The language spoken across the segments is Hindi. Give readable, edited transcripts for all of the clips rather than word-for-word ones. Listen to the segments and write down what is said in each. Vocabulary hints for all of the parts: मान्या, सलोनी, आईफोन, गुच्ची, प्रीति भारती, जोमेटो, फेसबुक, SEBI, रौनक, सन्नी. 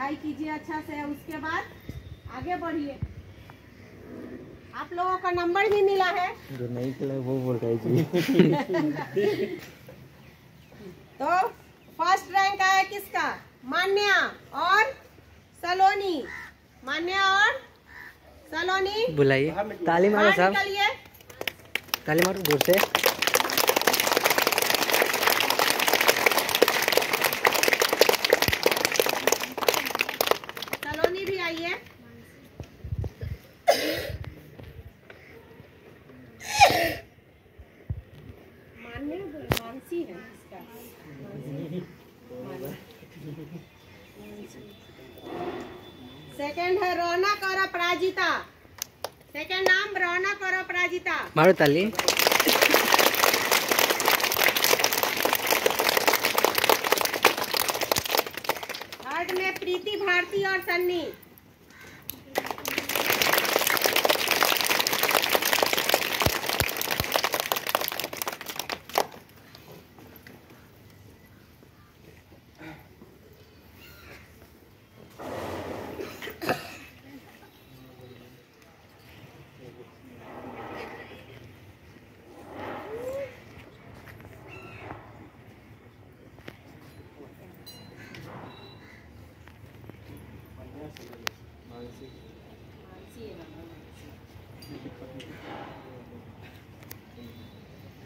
पढ़ाई कीजिए अच्छा से, उसके बाद आगे बढ़िए। आप लोगों का नंबर भी मिला है, जो नहीं मिला वो बोल रही। तो फर्स्ट रैंक आया किसका? मान्या और सलोनी। मान्या और सलोनी बुलाइए, ताली मारो साहब, ताली मारो जोर से। सलोनी भी आई है। मानसी है इसका। सेकेंड है रौनक और अपराजिता। सेकेंड नाम रौनक और अपराजिता। मारो ताली। थर्ड में प्रीति भारती और सन्नी।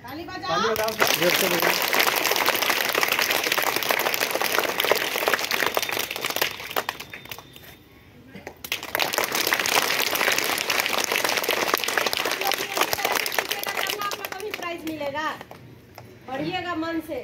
ताली बजाओ जोर से। आपको कभी प्राइज मिलेगा, पढ़िएगा मन से।